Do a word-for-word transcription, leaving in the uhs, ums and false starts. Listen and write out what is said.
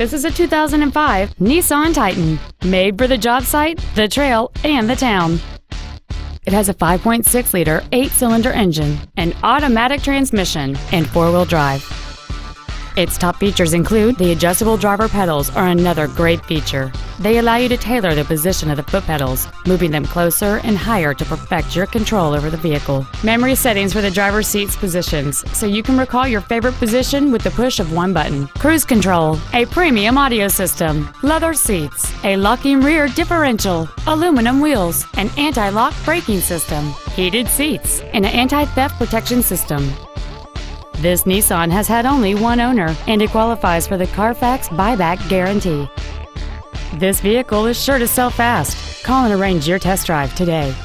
This is a two thousand five Nissan Titan, made for the job site, the trail, and the town. It has a five point six liter eight-cylinder engine, an automatic transmission, and four-wheel drive. Its top features include the adjustable driver pedals are another great feature. They allow you to tailor the position of the foot pedals, moving them closer and higher to perfect your control over the vehicle. Memory settings for the driver's seat's positions, so you can recall your favorite position with the push of one button. Cruise control, a premium audio system, leather seats, a locking rear differential, aluminum wheels, an anti-lock braking system, heated seats, and an anti-theft protection system. This Nissan has had only one owner, and it qualifies for the CarFax buyback guarantee. This vehicle is sure to sell fast. Call and arrange your test drive today.